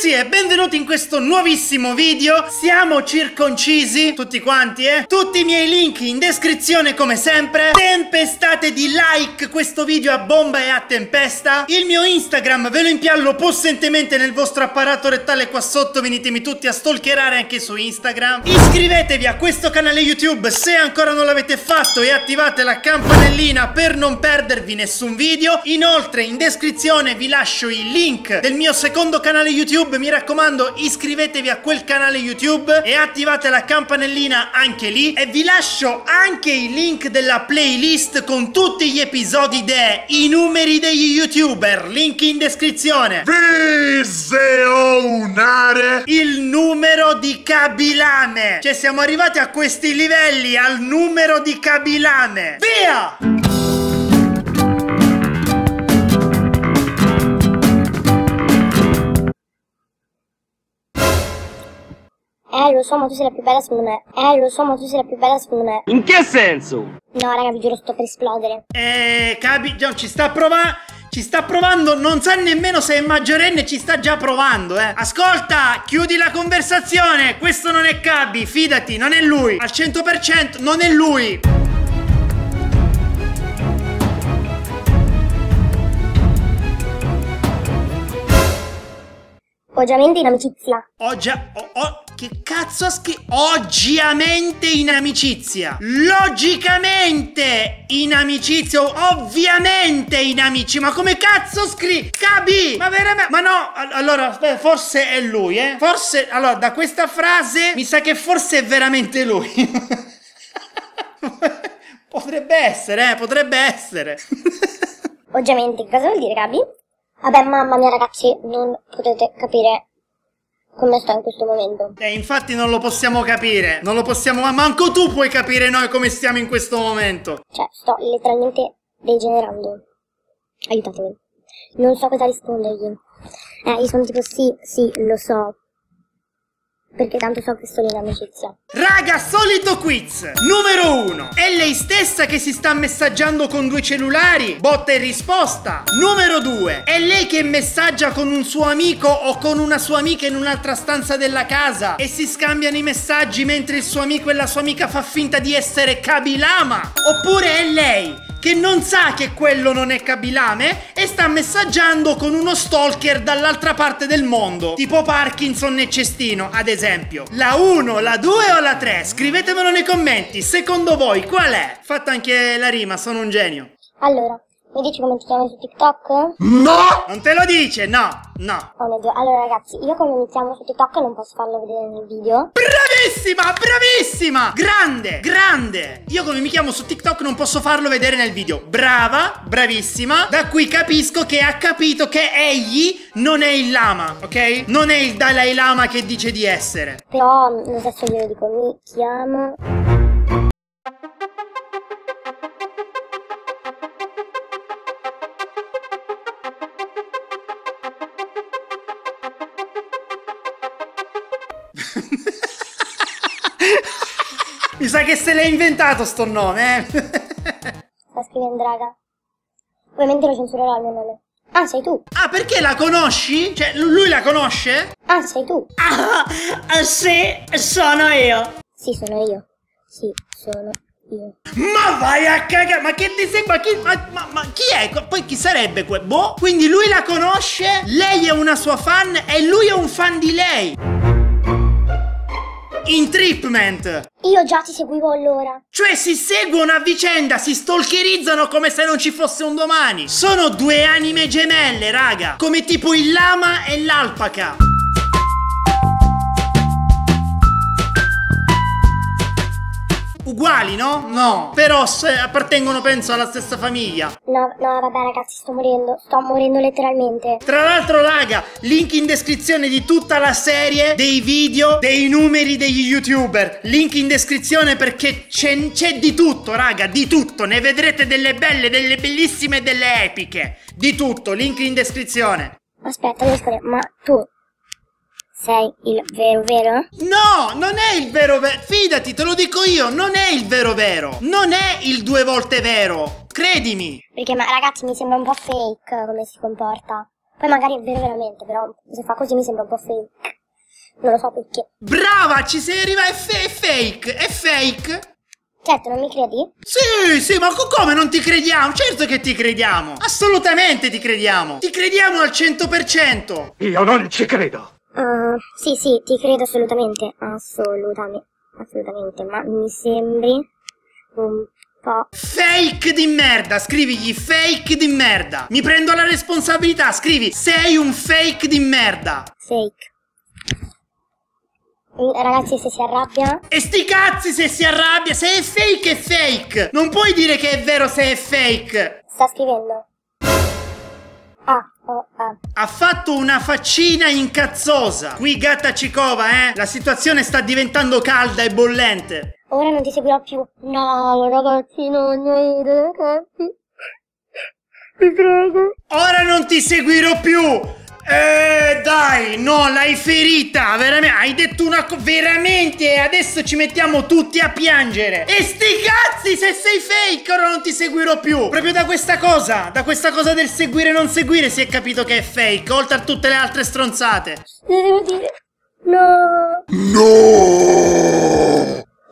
ragazzi e benvenuti in questo nuovissimo video. Siamo circoncisi, tutti quanti tutti i miei link in descrizione come sempre. Tempestate di like, questo video a bomba e a tempesta. Il mio Instagram ve lo impiallo possentemente nel vostro apparato rettale qua sotto, venitemi tutti a stalkerare anche su Instagram. Iscrivetevi a questo canale YouTube se ancora non l'avete fatto e attivate la campanellina per non perdervi nessun video. Inoltre in descrizione vi lascio il link del mio secondo canale YouTube, mi raccomando iscrivetevi a quel canale YouTube e attivate la campanellina anche lì, e vi lascio anche il link della playlist con tutti gli episodi dei numeri degli YouTuber, link in descrizione. Visionare il numero di Khaby Lame, cioè siamo arrivati a questi livelli, al numero di Khaby Lame. Via! Lo so, ma tu sei la più bella secondo me. Lo so, ma tu sei la più bella secondo me. In che senso? No, raga, vi giuro, sto per esplodere. Khaby, John ci sta a provare. Ci sta provando, non sa nemmeno se è maggiorenne, ci sta già provando, Ascolta, chiudi la conversazione. Questo non è Khaby, fidati, non è lui. Al 100% non è lui. Oggiamente in amicizia. Che cazzo ha scritto? Oggiamente in amicizia. Logicamente in amicizia. Ovviamente in amici. Ma come cazzo scrivi? Khaby! Ma veramente? Ma no, allora, forse è lui, Forse, allora, da questa frase mi sa che forse è veramente lui. Potrebbe essere, potrebbe essere. Oggiamente, che cosa vuol dire, Khaby? Vabbè, mamma mia, ragazzi, non potete capire come sto in questo momento. Infatti non lo possiamo capire. Non lo possiamo, ma manco tu puoi capire noi come stiamo in questo momento. Cioè, sto letteralmente degenerando. Aiutatemi. Non so cosa rispondergli. Io sono tipo sì, sì, lo so. Perché tanto so che sono in amicizia. Raga, solito quiz. Numero 1. È lei stessa che si sta messaggiando con due cellulari? Botta e risposta. Numero 2. È lei che messaggia con un suo amico o con una sua amica in un'altra stanza della casa e si scambiano i messaggi mentre il suo amico e la sua amica fa finta di essere Khaby Lame? Oppure è lei che non sa che quello non è Khaby Lame e sta messaggiando con uno stalker dall'altra parte del mondo, tipo Parkinson e Cestino ad esempio. La 1, la 2 o la 3? Scrivetemelo nei commenti, secondo voi qual è? Fatta anche la rima, sono un genio. Allora, mi dici come ti chiami su TikTok? No! Non te lo dice, no, no. Oh mio Dio, allora ragazzi, io come mi chiamo su TikTok non posso farlo vedere nel video. Bravissima, bravissima! Grande, grande! Io come mi chiamo su TikTok non posso farlo vedere nel video. Brava, bravissima. Da qui capisco che ha capito che egli non è il lama, ok? Non è il Dalai Lama che dice di essere. Però, lo stesso glielo dico, mi chiamo... Mi sa che se l'è inventato sto nome, Sta scrivendo, raga. Ovviamente lo censurerò il mio nome. Ah, sei tu. Ah, perché la conosci? Cioè, lui la conosce? Ah, sei tu. Ah, sì, sono io. Sì, sono io. Sì, sono io. Ma vai a cagare, ma che ti sembra? Ma chi è? Poi chi sarebbe quel? Boh. Quindi lui la conosce, lei è una sua fan e lui è un fan di lei. In treatment. Io già ti seguivo allora. Cioè si seguono a vicenda, si stalkerizzano come se non ci fosse un domani. Sono due anime gemelle, raga. Come tipo il lama e l'alpaca. Uguali, no? No. Però appartengono, penso, alla stessa famiglia. No, no, vabbè ragazzi, sto morendo letteralmente. Tra l'altro, raga, link in descrizione di tutta la serie dei video, dei numeri degli YouTuber. Link in descrizione perché c'è di tutto, raga, di tutto. Ne vedrete delle belle, delle bellissime, delle epiche. Di tutto, link in descrizione. Aspetta, ma tu... sei il vero vero? No, non è il vero vero. Fidati, te lo dico io, non è il vero vero. Non è il 2 volte vero. Credimi. Perché ma ragazzi mi sembra un po' fake come si comporta. Poi magari è vero veramente, però se fa così mi sembra un po' fake. Non lo so perché. Brava, ci sei arrivata, è fake. Certo, non mi credi? Sì, ma come non ti crediamo? Certo che ti crediamo. Assolutamente ti crediamo. Ti crediamo al 100%. Io non ci credo. Sì, ti credo assolutamente. Assolutamente, ma mi sembri un po'... Fake di merda, scrivigli fake di merda. Mi prendo la responsabilità, scrivi sei un fake di merda. Fake. Ragazzi, se si arrabbia... E sti cazzi se si arrabbia! Se è fake è fake! Non puoi dire che è vero se è fake! Sta scrivendo. Ha fatto una faccina incazzosa! Qui gatta ci cova, eh! La situazione sta diventando calda e bollente! Ora non ti seguirò più! No, ragazzi, non mi ragazzi! Vi prego! Ora non ti seguirò più! Dai, no, l'hai ferita, veramente, hai detto una cosa, veramente, adesso ci mettiamo tutti a piangere. E sti cazzi, se sei fake ora non ti seguirò più. Proprio da questa cosa del seguire e non seguire si è capito che è fake, oltre a tutte le altre stronzate. Devo dire, no.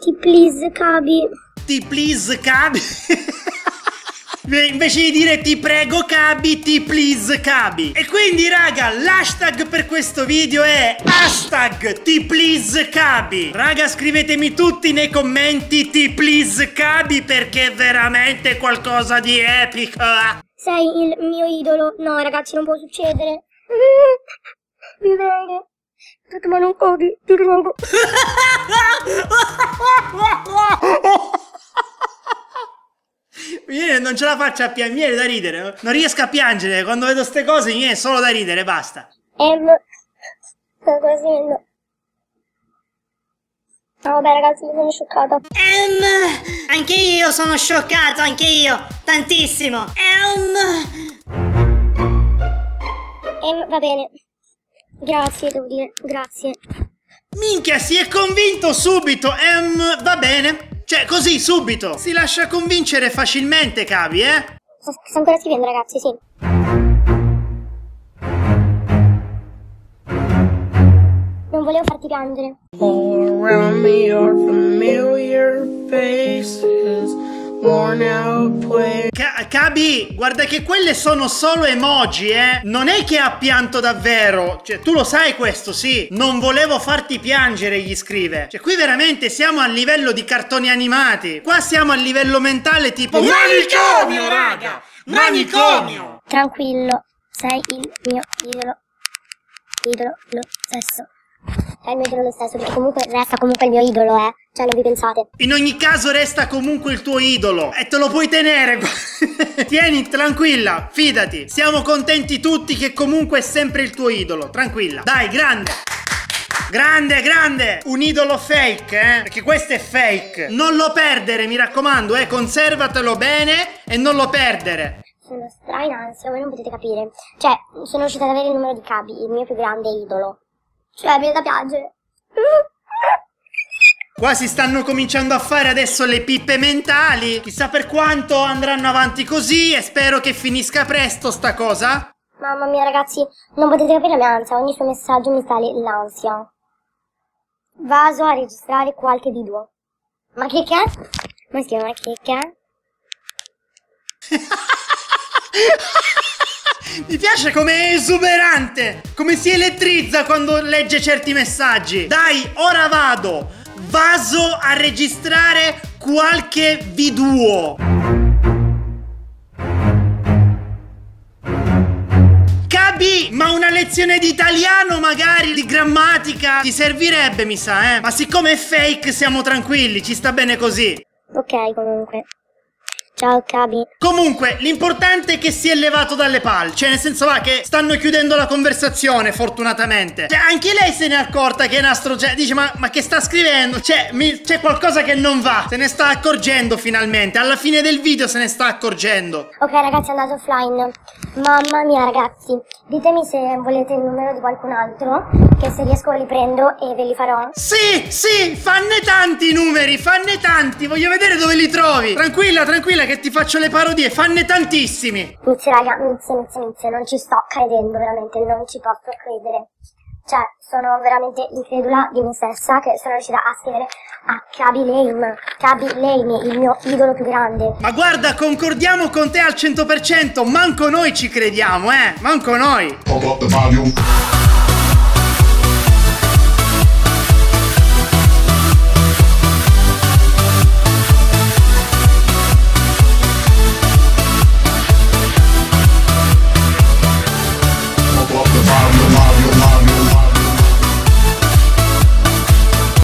Ti please, Khaby. Ti please, Khaby. Invece di dire ti prego Khaby, ti please Khaby. E quindi raga, l'hashtag per questo video è hashtag ti please Khaby. Raga, scrivetemi tutti nei commenti ti please Khaby, perché è veramente qualcosa di epico. Sei il mio idolo. No ragazzi, non può succedere. Mi prego. Ma non codi, ti prego. Non ce la faccio a piangere, mi viene da ridere. Non riesco a piangere, quando vedo ste cose mi viene solo da ridere, basta. Sto cosendo. Vabbè ragazzi, mi sono scioccata. Anche io sono scioccato, anche io, tantissimo. Va bene. Grazie, devo dire, grazie. Minchia, si è convinto subito. Va bene. Cioè, così, subito! Si lascia convincere facilmente, Khaby, eh? Sto ancora scrivendo, ragazzi, sì. Non volevo farti piangere. All around me are familiar faces, worn out places. Khaby, guarda che quelle sono solo emoji, eh? Non è che ha pianto davvero. Cioè, tu lo sai questo, sì. Non volevo farti piangere, gli scrive. Cioè, qui veramente siamo a livello di cartoni animati. Qua siamo a livello mentale tipo... Manicomio, raga! Manicomio! Tranquillo, sei il mio idolo. Idolo lo stesso. È il mio idolo lo stesso, perché comunque resta comunque il mio idolo, eh. Cioè, non vi pensate. In ogni caso resta comunque il tuo idolo. E te lo puoi tenere. Tieni, tranquilla, fidati. Siamo contenti tutti che comunque è sempre il tuo idolo. Tranquilla. Dai, grande. Grande. Un idolo fake, eh. Perché questo è fake. Non lo perdere, mi raccomando, eh. Conservatelo bene e non lo perdere. Sono stra in ansia, voi non potete capire. Cioè, sono riuscita ad avere il numero di Khaby, il mio più grande idolo. Cioè, viene da piangere. Qua si stanno cominciando a fare adesso le pippe mentali. Chissà per quanto andranno avanti così, e spero che finisca presto sta cosa. Mamma mia ragazzi, non potete capire la mia ansia. Ogni suo messaggio mi sale l'ansia. Vado a registrare qualche video. Ma che è? Ma si chiama che è? Mi piace com'è esuberante, come si elettrizza quando legge certi messaggi. Dai, ora vado. Vaso a registrare qualche video. Khaby, ma una lezione di italiano magari, di grammatica, ti servirebbe mi sa, eh. Ma siccome è fake siamo tranquilli, ci sta bene così. Ok, comunque. Ciao Khaby. Comunque l'importante è che si è levato dalle palle. Cioè nel senso va che stanno chiudendo la conversazione fortunatamente. Cioè anche lei se ne è accorta che è nastro. Cioè dice ma che sta scrivendo. Cioè c'è qualcosa che non va. Se ne sta accorgendo finalmente. Alla fine del video se ne sta accorgendo. Ok ragazzi, è andato offline. Mamma mia ragazzi, ditemi se volete il numero di qualcun altro, che se riesco li prendo e ve li farò. Sì, fanne tanti i numeri. Fanne tanti. Voglio vedere dove li trovi. Tranquilla che ti faccio le parodie, fanne tantissimi. Mizio raga, mizio, non ci sto credendo veramente, non ci posso credere. Cioè, sono veramente incredula di me stessa che sono riuscita a scrivere a Khaby Lame. Khaby Lame, il mio idolo più grande. Ma guarda, concordiamo con te al 100%, manco noi ci crediamo, manco noi.